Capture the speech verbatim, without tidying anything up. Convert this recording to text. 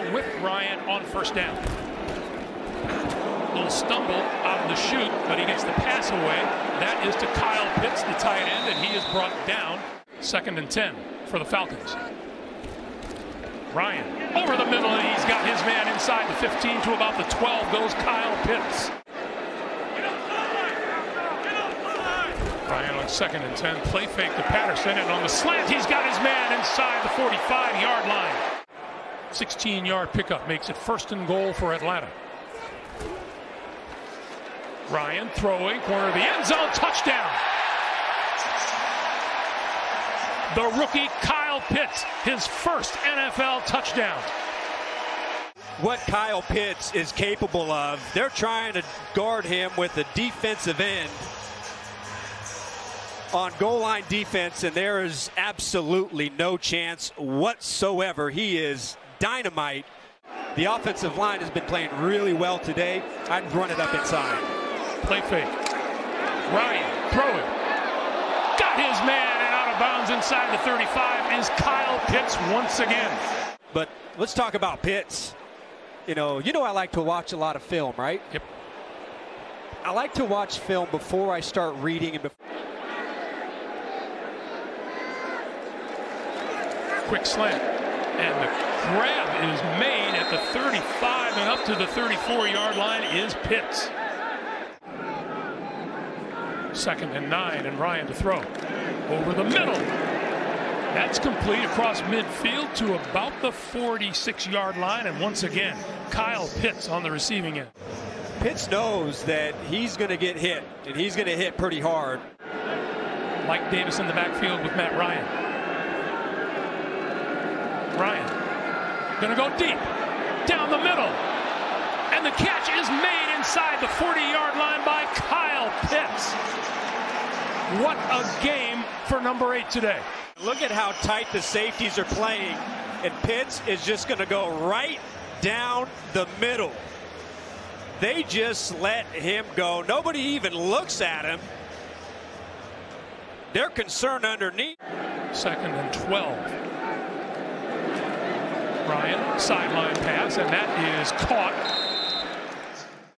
down with Ryan on first down. Little stumble out of the chute, but he gets the pass away. That is to Kyle Pitts, the tight end, and he is brought down. Second and ten for the Falcons. Ryan over the middle, and he's got his man inside the fifteen to about the twelve. Goes Kyle Pitts. Ryan on second and ten, play fake to Patterson, and on the slant, he's got his man inside the forty-five yard line. sixteen yard pickup makes it first and goal for Atlanta. Ryan throwing, corner of the end zone, touchdown. The rookie Kyle Pitts, his first N F L touchdown. What Kyle Pitts is capable of, they're trying to guard him with a defensive end on goal line defense, and there is absolutely no chance whatsoever. He is dynamite. The offensive line has been playing really well today. I'd run it up inside. Play fake. Ryan throwing. Got his man, and out of bounds inside the thirty-five is Kyle Pitts once again. But let's talk about Pitts. You know, you know I like to watch a lot of film, right? Yep. I like to watch film before I start reading and before. Quick slant, and the grab is made at the thirty-five, and up to the thirty-four yard line is Pitts. Second and nine, and Ryan to throw. Over the middle. That's complete across midfield to about the forty-six yard line, and once again, Kyle Pitts on the receiving end. Pitts knows that he's going to get hit, and he's going to hit pretty hard. Mike Davis in the backfield with Matt Ryan. Ryan gonna go deep down the middle, and the catch is made inside the forty yard line by Kyle Pitts. What a game for number eight today. Look at how tight the safeties are playing, and Pitts is just gonna go right down the middle. They just let him go. Nobody even looks at him. They're concerned underneath. Second and twelve. Ryan, sideline pass, and that is caught